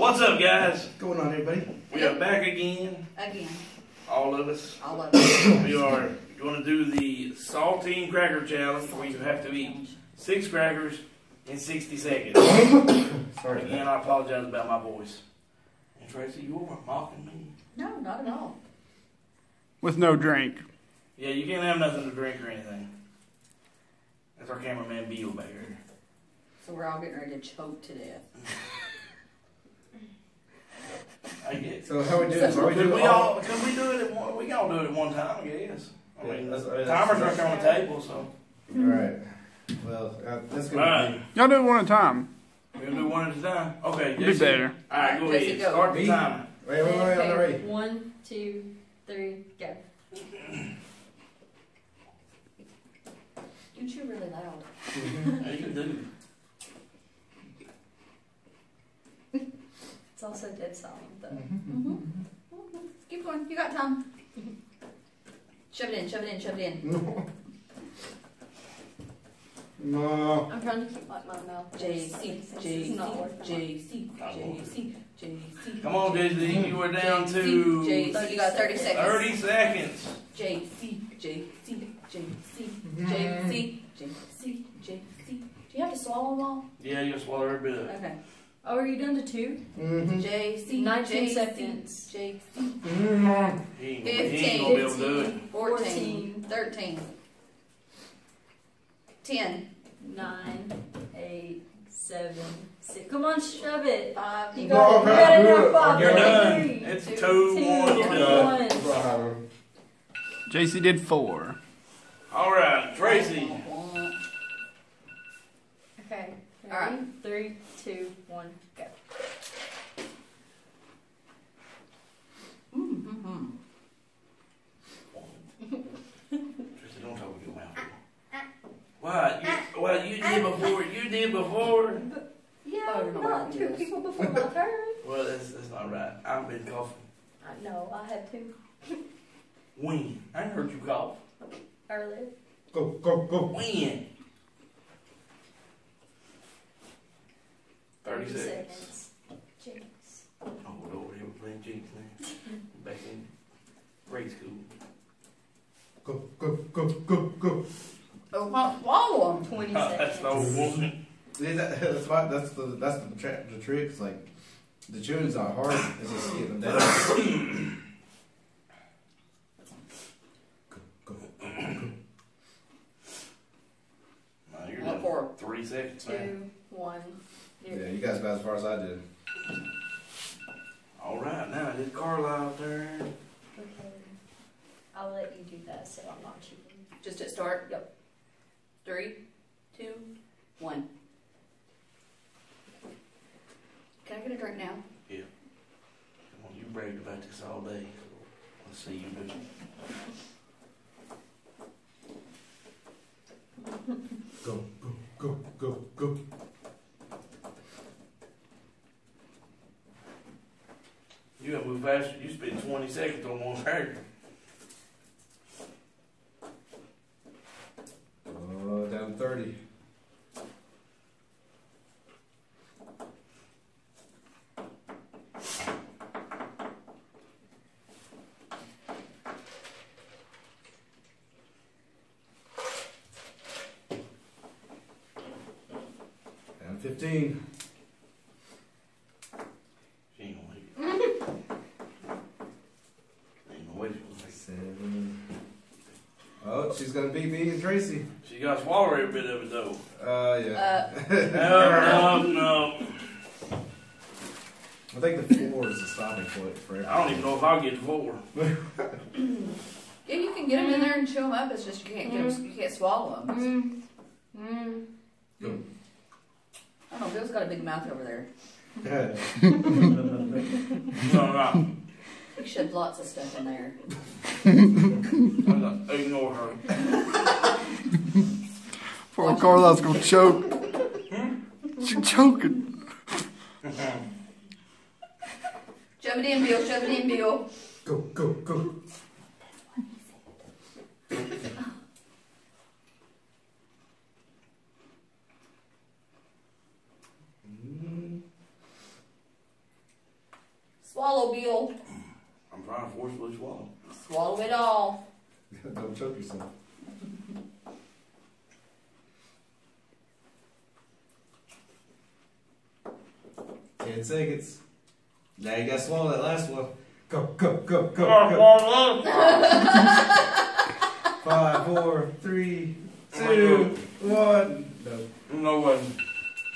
What's up, guys? What's going on, everybody? We are back again. All of us. We are going to do the saltine cracker challenge where you have to eat 6 crackers in 60 seconds. Sorry. Again, I apologize about my voice. And Tracy, you weren't mocking me. No, not at all. With no drink. Yeah, you can't have nothing to drink or anything. That's our cameraman, Beale, back here. So we're all getting ready to choke to death. I guess. So how we do it? So we all do it at one time, I guess. I mean, timer's right there on the table, so. Alright. Well, that's good. Alright. Y'all do it one at a time. We'll do one at a time. Okay, J.C. Be better. Alright, go ahead. Start the timer. Wait, ready. 1, 2, 3, go. You chew really loud. Yeah, you do. It's also dead silent, though. Keep going. You got time. Shove it in, shove it in, shove it in. No. I'm trying to keep my mouth. J.C. J.C. J.C. J.C. J.C. Come on, J.C. You are down to... J.C. You got 30 seconds. 30 seconds. J.C. J.C. J.C. J.C. J.C. J.C. Do you have to swallow them all? Yeah, you swallow every bit. Okay. Oh, are you down to 2? J.C. 19 seconds. J.C. 15. 14. 13. 10. 9, 8, 7, 6. Come on, shove it. 5. You got it. You got it. 5. It's 2, 1. J.C. did 4. All right, Tracy. Okay. All right. 3, 2, 1, go. Tracy, don't talk with your mouth. What you did before? You did before? Yeah, not 2 people before my turn. Well, that's not right. I've been coughing. I know. I had 2. When? I heard you cough. Earlier. Go. When? 36. Jinx. Oh, Lord, they were playing Jinx now. Back in grade school. Go. Oh, wow, 20 seconds. That's the old woman. That's the trick. It's like, the chewing's not hard. It's just getting them down. Go. Now you're done. 3 seconds, man. 2, 1. Yeah, you guys got as far as I did. All right, now it is Carlisle turn. Okay. I'll let you do that so I'm not cheating. Just at start? Yep. 3, 2, 1. Can I get a drink now? Yeah. Come on, you bragged about this all day. Let's see you do it. Go. You gotta move faster. You spent 20 seconds on one cracker. Down 30. Down 15. She's gonna beat me and Tracy. She gotta swallow every bit of it though. Yeah. No. I think the 4 is the stopping point for everything. I don't even know if I'll get 4. Yeah, you can get them in there and chew them up. It's just you can't get them. You can't swallow them. I don't know. Bill's got a big mouth over there. No. You shoved lots of stuff in there. Ignore her. Poor Carlisle's gonna choke. She's choking. Shove it in, Bill. Shove it in, Bill. Go. Swallow, Bill. I'm trying to forcefully swallow. Swallow it all. Don't choke yourself. Ten seconds. Now you gotta swallow that last one. Go. 5, 4, 3, 2, 1. No one.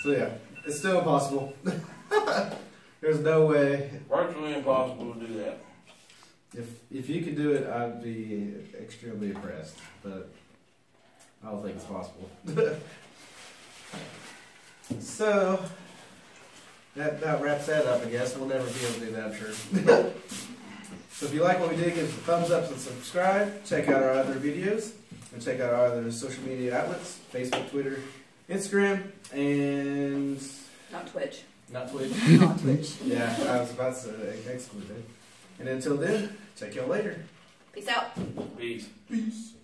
So yeah, it's still impossible. There's no way. Virtually impossible to do that. If you could do it, I'd be extremely impressed. But I don't think it's possible. So that wraps that up, I guess. We'll never be able to do that, I'm sure. So if you like what we did, give us a thumbs up and subscribe. Check out our other videos. And check out our other social media outlets. Facebook, Twitter, Instagram, and... Not Twitch. Not Twitch. Not Twitch. Yeah, I was about to exclude it. And until then, check y'all later. Peace out. Peace. Peace.